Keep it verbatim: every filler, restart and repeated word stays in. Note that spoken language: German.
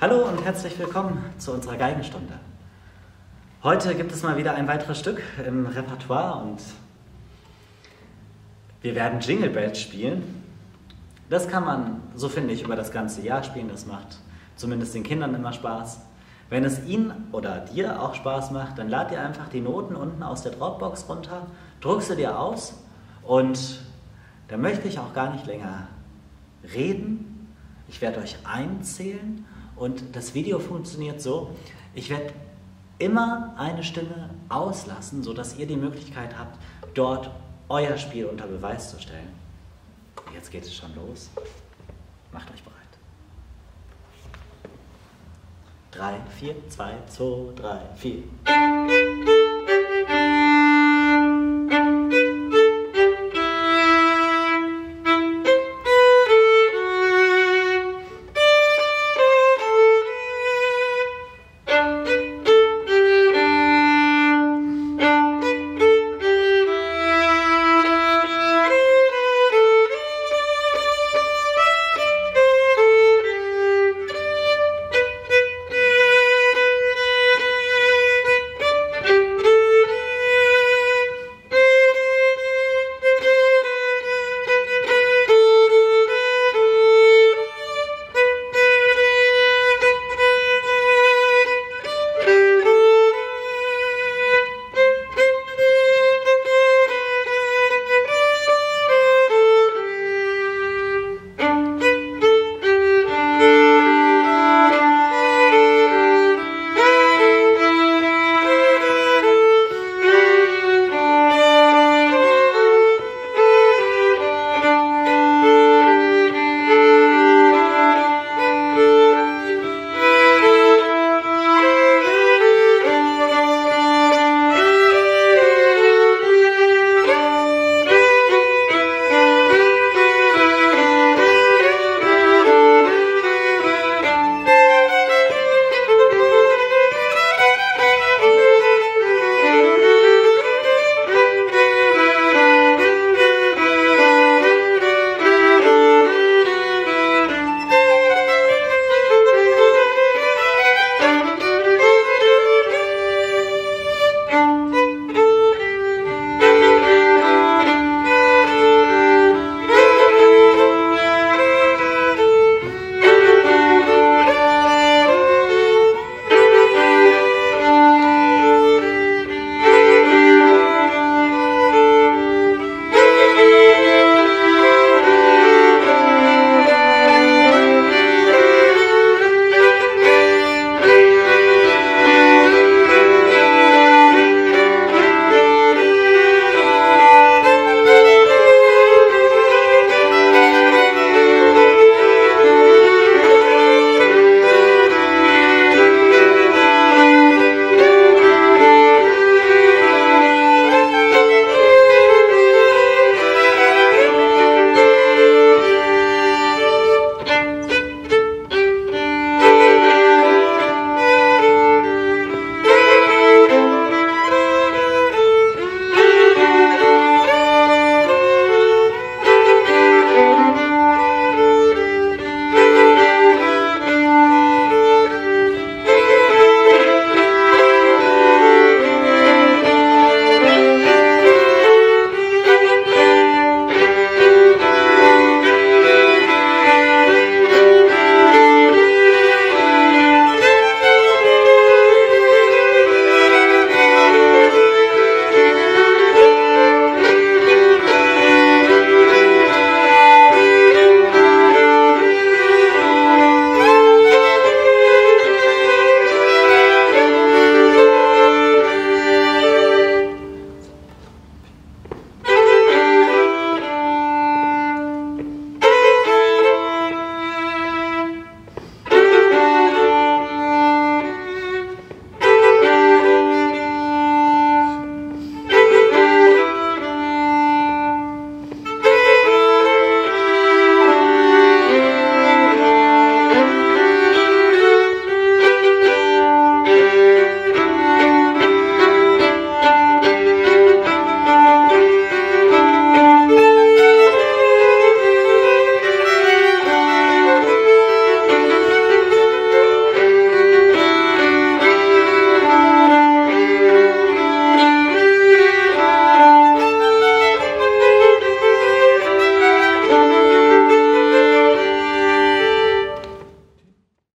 Hallo und herzlich willkommen zu unserer Geigenstunde. Heute gibt es mal wieder ein weiteres Stück im Repertoire und wir werden Jingle Bells spielen. Das kann man, so finde ich, über das ganze Jahr spielen. Das macht zumindest den Kindern immer Spaß. Wenn es ihnen oder dir auch Spaß macht, dann lad dir einfach die Noten unten aus der Dropbox runter, druck sie dir aus und da möchte ich auch gar nicht länger reden. Ich werde euch einzählen und das Video funktioniert so, ich werde immer eine Stimme auslassen, sodass ihr die Möglichkeit habt, dort euer Spiel unter Beweis zu stellen. Jetzt geht es schon los. Macht euch bereit. drei, vier, zwei, zwei, drei, vier.